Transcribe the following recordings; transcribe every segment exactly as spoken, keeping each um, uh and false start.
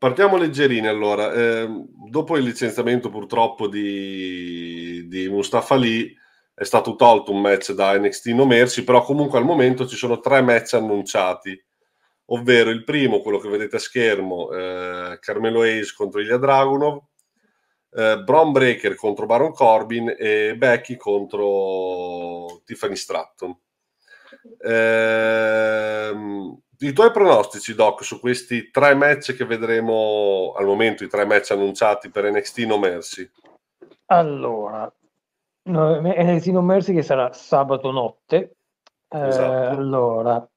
Partiamo leggerini allora. Eh, dopo il licenziamento purtroppo di, di Mustafa Lee è stato tolto un match da N X T No Mercy, però comunque al momento ci sono tre match annunciati, ovvero il primo, quello che vedete a schermo, eh, Carmelo Hayes contro Ilja Dragunov, eh, Bron Breakker contro Baron Corbin e Becky contro Tiffany Stratton. Ehm... I tuoi pronostici, Doc, su questi tre match che vedremo al momento, i tre match annunciati per N X T No Mercy? Allora, N X T No Mercy che sarà sabato notte. Esatto. Eh, allora,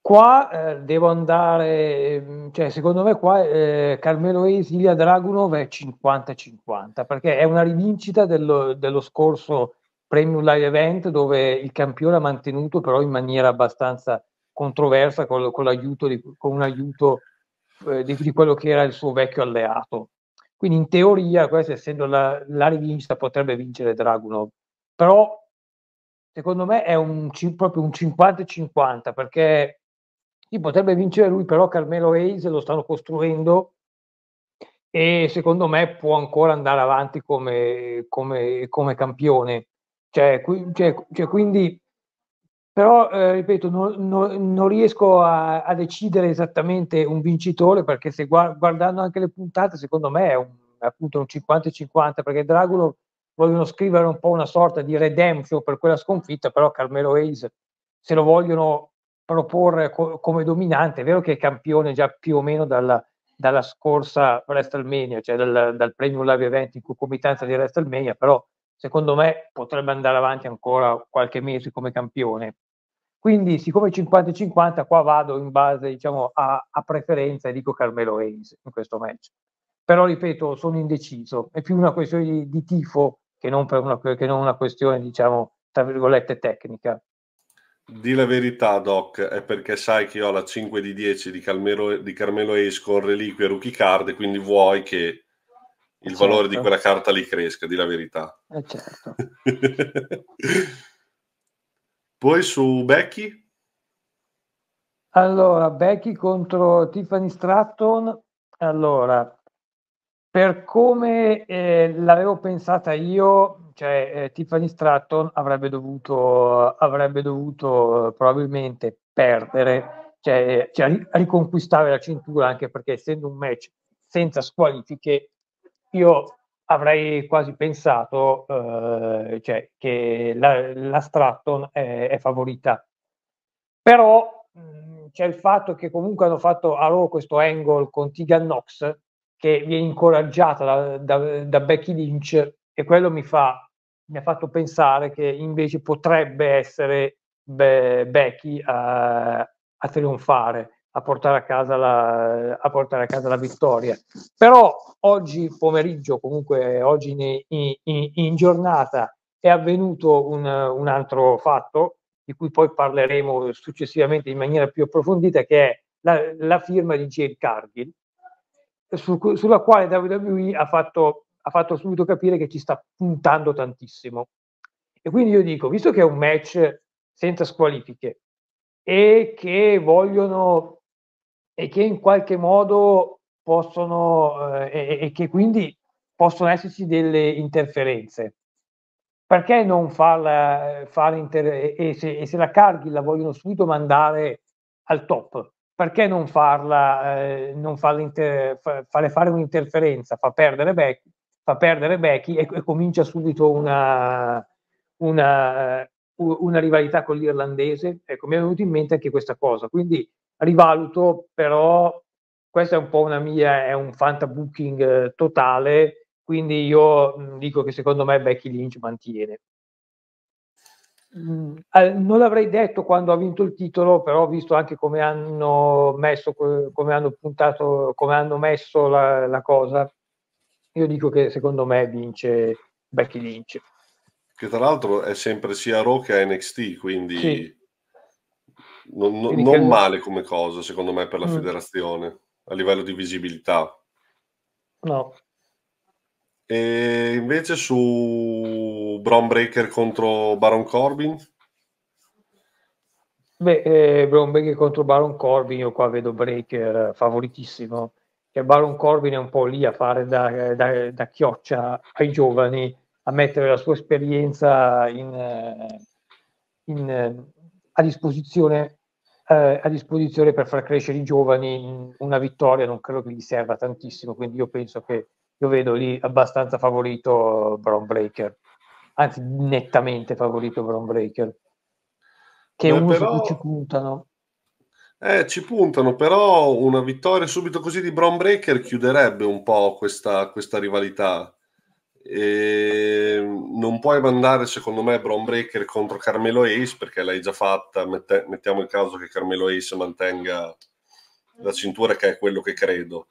qua eh, devo andare, cioè secondo me qua eh, Carmelo Hayes, Ilja Dragunov è cinquanta cinquanta, perché è una rivincita dello, dello scorso Premium Live Event, dove il campione ha mantenuto però in maniera abbastanza controversa con, con l'aiuto di, con un aiuto eh, di, di quello che era il suo vecchio alleato. Quindi in teoria questa, essendo la, la rivincita, potrebbe vincere Dragunov, però secondo me è un, proprio un cinquanta cinquanta, perché sì, potrebbe vincere lui, però Carmelo Hayes lo stanno costruendo e secondo me può ancora andare avanti come, come, come campione, cioè, qui, cioè, cioè quindi. Però, eh, ripeto, non, non, non riesco a, a decidere esattamente un vincitore, perché se guard- guardando anche le puntate, secondo me è un, appunto un cinquanta cinquanta, perché Dragunov vogliono scrivere un po' una sorta di redemption per quella sconfitta, però Carmelo Hayes se lo vogliono proporre co- come dominante. È vero che è campione già più o meno dalla, dalla scorsa WrestleMania, cioè dal, dal Premium Live Event in concomitanza di WrestleMania, però secondo me potrebbe andare avanti ancora qualche mese come campione. Quindi, siccome cinquanta cinquanta, qua vado in base, diciamo, a, a preferenza e dico Carmelo Hayes in questo match. Però, ripeto, sono indeciso. È più una questione di, di tifo che non, per una, che non una questione, diciamo, tra virgolette, tecnica. Di la verità, Doc, è perché sai che io ho la cinque di dieci di Carmelo, di Carmelo Hayes con reliquie e rookie card, e quindi vuoi che il valore, certo, di quella carta lì cresca, di la verità. Eh certo. Poi su Becky? Allora, Becky contro Tiffany Stratton. Allora, per come eh, l'avevo pensata io, cioè eh, Tiffany Stratton avrebbe dovuto, avrebbe dovuto eh, probabilmente perdere, cioè, cioè riconquistare la cintura, anche perché essendo un match senza squalifiche, io avrei quasi pensato eh, cioè, che la, la Stratton è, è favorita, però mh, c'è il fatto che comunque hanno fatto a loro questo angle con Tegan Nox che viene incoraggiata da, da, da Becky Lynch, e quello mi, fa, mi ha fatto pensare che invece potrebbe essere be, Becky a, a trionfare, a portare a casa la, a portare a casa la vittoria. Però oggi pomeriggio, comunque oggi in, in, in giornata, è avvenuto un, un altro fatto di cui poi parleremo successivamente in maniera più approfondita, che è la, la firma di Jade Cargill, su, sulla quale W W E ha fatto, ha fatto subito capire che ci sta puntando tantissimo. E quindi io dico, visto che è un match senza squalifiche e che vogliono e che in qualche modo possono eh, e, e che quindi possono esserci delle interferenze, perché non farla fare inter- e, se, e se la Cargill la vogliono subito mandare al top, perché non farla eh, non farla inter- fare fare un'interferenza, fa perdere Becky, fa perdere Becky e, e comincia subito una una una rivalità con l'irlandese. Ecco, mi è venuto in mente anche questa cosa, quindi rivaluto, però questa è un po' una mia, è un fantabooking eh, totale, quindi io mh, dico che secondo me Becky Lynch mantiene. Mh, al, non l'avrei detto quando ha vinto il titolo, però ho visto anche come hanno messo, come hanno puntato, come hanno messo la, la cosa, io dico che secondo me vince Becky Lynch, che tra l'altro è sempre sia Raw che a N X T, quindi sì. non, non, non male come cosa, secondo me, per la mm. federazione, a livello di visibilità. No. E invece su Bron Breakker contro Baron Corbin? Beh, eh, Bron Breakker contro Baron Corbin, io qua vedo Breakker favoritissimo, che Baron Corbin è un po' lì a fare da, da, da chioccia ai giovani, a mettere la sua esperienza in, in, a disposizione eh, a disposizione per far crescere i giovani. Una vittoria non credo che gli serva tantissimo, quindi io penso che io vedo lì abbastanza favorito Bron Breakker, anzi nettamente favorito Bron Breakker, che uno però... su cui ci puntano. Eh, ci puntano, però una vittoria subito così di Bron Breakker chiuderebbe un po' questa, questa rivalità. E non puoi mandare, secondo me, Bron Breakker contro Carmelo Hayes, perché l'hai già fatta. Mette, mettiamo il caso che Carmelo Hayes mantenga la cintura, che è quello che credo.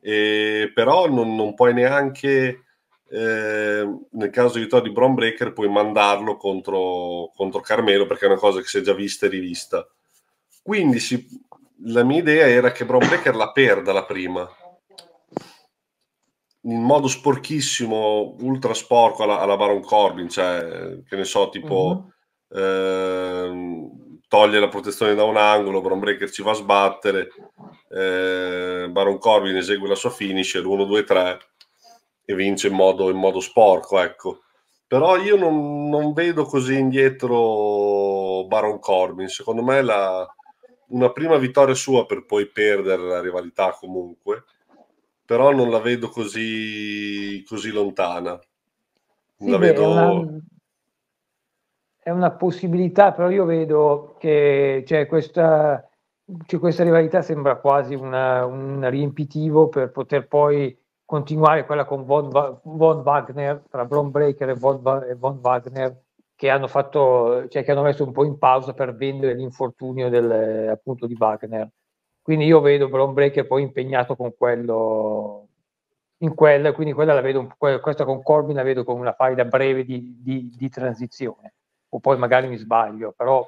E però non, non puoi neanche, eh, nel caso di Tony Bron Breakker, puoi mandarlo contro, contro Carmelo, perché è una cosa che si è già vista e rivista. Quindi si, la mia idea era che Bron Breakker la perda la prima, in modo sporchissimo, ultra sporco alla, alla Baron Corbin, cioè, che ne so, tipo mm-hmm. eh, toglie la protezione da un angolo, Bron Breakker ci va a sbattere, eh, Baron Corbin esegue la sua finisher, uno due tre, e vince in modo, in modo sporco, ecco. Però io non, non vedo così indietro Baron Corbin, secondo me la, una prima vittoria sua per poi perdere la rivalità comunque, però non la vedo così, così lontana. Sì, la beh, vedo... è, una, è una possibilità, però io vedo che cioè, questa, cioè, questa rivalità sembra quasi una, un riempitivo per poter poi continuare quella con Von, Va- Von Wagner, tra Bron Breakker e Von, Va- e Von Wagner, che hanno fatto, cioè, che hanno messo un po' in pausa per vendere l'infortunio del, appunto, di Wagner. Quindi io vedo Bron Breakker poi impegnato con quello, in quella, quindi quella la vedo, questa con Corbin la vedo come una faida breve di, di, di transizione, o poi magari mi sbaglio, però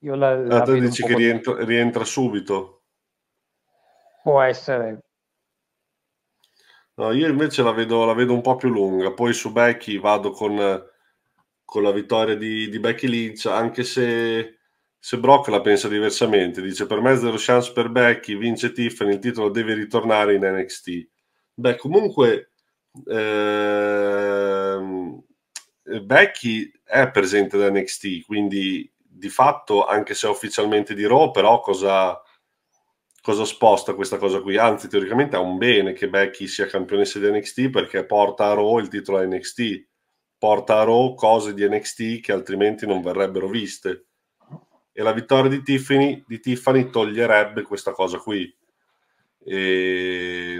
io la, la ah, vedo dici che rientra, rientra subito? Può essere. No, io invece la vedo, la vedo un po' più lunga, poi su Becky vado con, con la vittoria di, di Becky Lynch, anche se... Se Brock la pensa diversamente, dice: per me zero chance per Becky, vince Tiffany, il titolo deve ritornare in N X T. Beh, comunque ehm, Becky è presente da N X T, quindi di fatto, anche se ufficialmente di Raw, però cosa, cosa sposta questa cosa qui? Anzi, teoricamente è un bene che Becky sia campionessa di N X T, perché porta a Raw il titolo a N X T, porta a Raw cose di N X T che altrimenti non verrebbero viste. E la vittoria di Tiffany, di Tiffany toglierebbe questa cosa qui. E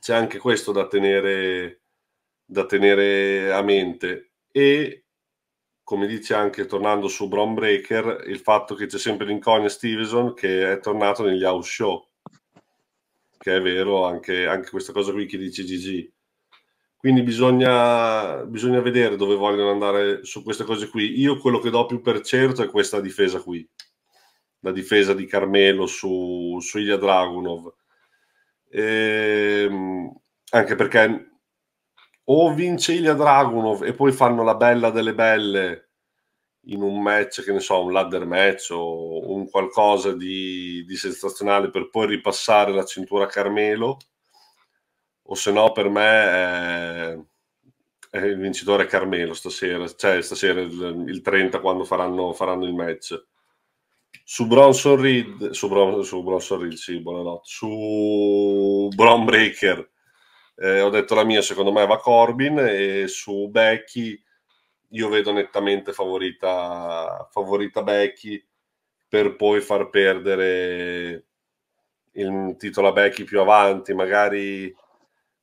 c'è anche questo da tenere, da tenere a mente. E, come dice anche, tornando su Bron Breakker, il fatto che c'è sempre l'incognita Stevenson, che è tornato negli house show. Che è vero, anche, anche questa cosa qui che dice Gigi. Quindi bisogna, bisogna vedere dove vogliono andare su queste cose qui. Io quello che do più per certo è questa difesa qui, la difesa di Carmelo su, su Ilja Dragunov, ehm, anche perché o vince Ilja Dragunov e poi fanno la bella delle belle in un match, che ne so, un ladder match o un qualcosa di, di sensazionale, per poi ripassare la cintura a Carmelo, o se no per me è, è il vincitore Carmelo stasera, cioè stasera il, il trenta, quando faranno, faranno il match. Su Bronson Reed, su, Bron, su Bronson Reed, sì, buonanotte, su Bron Breakker eh, ho detto la mia, secondo me va Corbin, e su Becky io vedo nettamente favorita, favorita Becky, per poi far perdere il titolo a Becky più avanti, magari...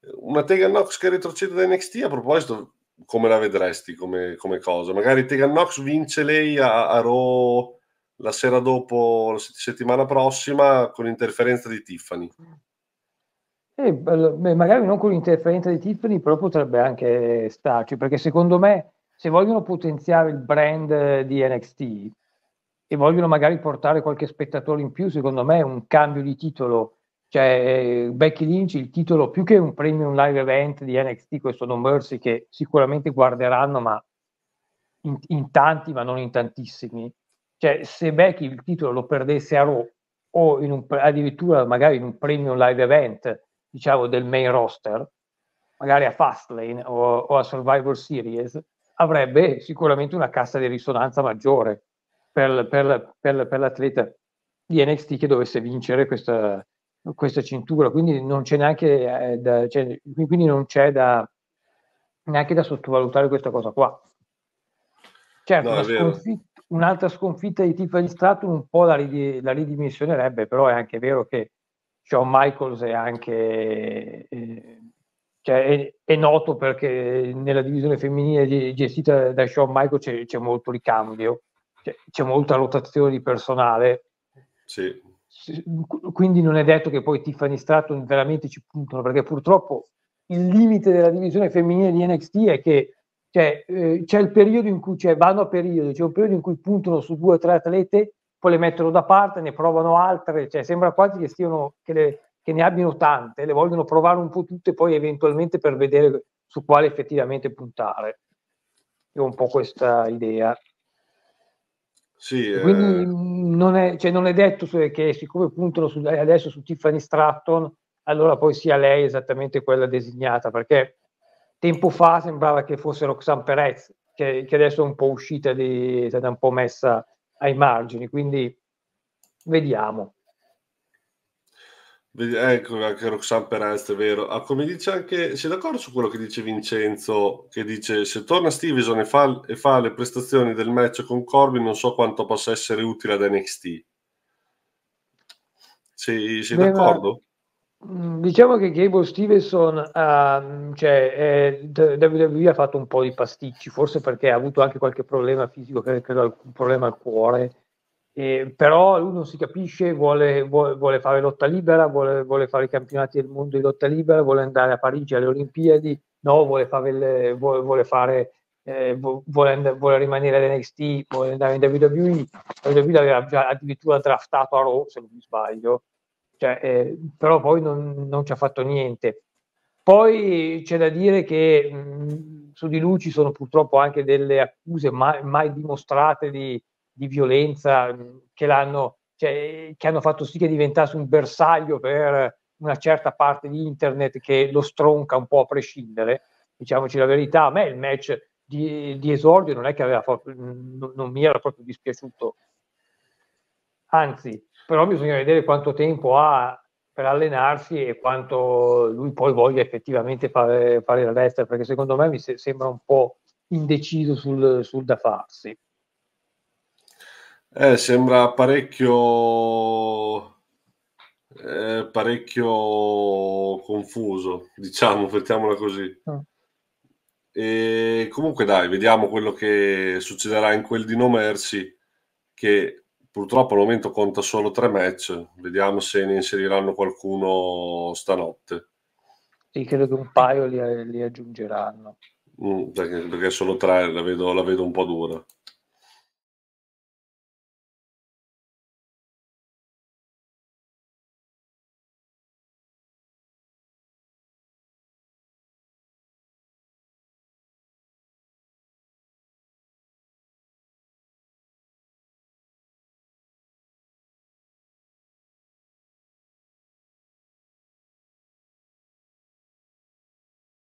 Una Tegan Nox che retrocede da N X T, a proposito, come la vedresti come, come cosa? Magari Tegan Nox vince lei a, a Raw la sera dopo, la settimana prossima, con l'interferenza di Tiffany. Eh, beh, magari non con l'interferenza di Tiffany, però potrebbe anche starci, perché secondo me, se vogliono potenziare il brand di N X T e vogliono magari portare qualche spettatore in più, secondo me è un cambio di titolo. Cioè, Becky Lynch, il titolo, più che un premium live event di N X T, questo No Mercy, che sicuramente guarderanno, ma in, in tanti, ma non in tantissimi. Cioè, se Becky il titolo lo perdesse a Raw, o in un, addirittura magari in un premium live event, diciamo, del main roster, magari a Fastlane o, o a Survivor Series, avrebbe sicuramente una cassa di risonanza maggiore per, per, per, per l'atleta di N X T che dovesse vincere questa, questa cintura. Quindi non c'è neanche eh, da, cioè, quindi non c'è da neanche da sottovalutare questa cosa qua. Certo, no, una sconfitta, un'altra sconfitta di Tiffany Stratton un po' la, rid- la ridimensionerebbe, però è anche vero che Shawn Michaels è anche eh, cioè è, è noto perché nella divisione femminile gestita da Shawn Michaels c'è, c'è molto ricambio, c'è, c'è molta rotazione di personale. Sì. Quindi non è detto che poi Tiffany Stratton veramente ci puntano, perché purtroppo il limite della divisione femminile di N X T è che cioè, eh, c'è il periodo in cui cioè, vanno a periodi, c'è un periodo in cui puntano su due o tre atlete, poi le mettono da parte, ne provano altre, cioè, sembra quasi che, stiano, che, le, che ne abbiano tante, le vogliono provare un po' tutte poi eventualmente per vedere su quale effettivamente puntare. Io ho un po' questa idea. Sì, quindi eh... non, è, cioè non è detto che siccome puntano su, adesso su Tiffany Stratton, allora poi sia lei esattamente quella designata, perché tempo fa sembrava che fosse Roxanne Perez che, che adesso è un po' uscita, di, è stata un po' messa ai margini, quindi vediamo. Ecco, anche Roxanne Perez, è vero. Ah, come dice anche, sei d'accordo su quello che dice Vincenzo, che dice se torna Stevenson e fa, e fa le prestazioni del match con Corbin, non so quanto possa essere utile ad N X T. Sei, sei Beh, d'accordo? Ma, diciamo che Gable Stevenson uh, cioè, eh, W W E ha fatto un po' di pasticci, forse perché ha avuto anche qualche problema fisico, credo un problema al cuore. Eh, però lui non si capisce, vuole, vuole, vuole fare lotta libera, vuole, vuole fare i campionati del mondo di lotta libera, vuole andare a Parigi alle Olimpiadi, no, vuole fare, il, vuole, vuole, fare eh, vuole, and- vuole rimanere all'N X T, vuole andare in W W E. La W W E l'aveva già addirittura draftato a Raw, se non mi sbaglio, cioè, eh, però poi non, non ci ha fatto niente. Poi c'è da dire che mh, su di lui ci sono purtroppo anche delle accuse mai, mai dimostrate di di violenza che l'hanno cioè, che hanno fatto sì che diventasse un bersaglio per una certa parte di internet che lo stronca un po' a prescindere, diciamoci la verità. A me il match di, di esordio non è che aveva fatto, non, non mi era proprio dispiaciuto, anzi, però bisogna vedere quanto tempo ha per allenarsi e quanto lui poi voglia effettivamente fare, fare la destra, perché secondo me mi se, sembra un po' indeciso sul, sul da farsi. Eh, sembra parecchio eh, parecchio confuso, diciamo, mettiamola così. Mm. E comunque dai, vediamo quello che succederà in quel di No Mercy, che purtroppo al momento conta solo tre match. Vediamo se ne inseriranno qualcuno stanotte. Sì, credo che un paio li, li aggiungeranno. Mm, perché, perché solo tre la vedo, la vedo un po' dura.